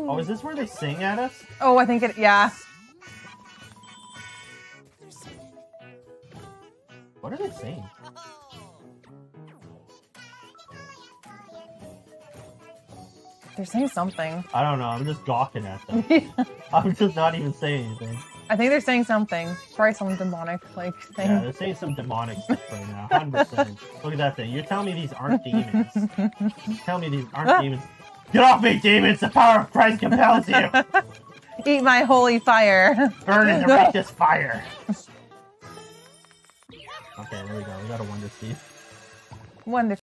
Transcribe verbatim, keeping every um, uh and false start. Oh, is this where they sing at us? Oh, I think it, yeah. What are they saying? They're saying something. I don't know, I'm just gawking at them. Yeah. I'm just not even saying anything. I think they're saying something. Probably some demonic, like, thing. Yeah, they're saying some demonic stuff right now, one hundred percent. Look at that thing. You're telling me these aren't demons. You're telling me these aren't demons. Get off me, demons! The power of Christ compels you! Eat my holy fire! Burn in the righteous fire! Okay, there we go. We got a Wonder Seed. Wonder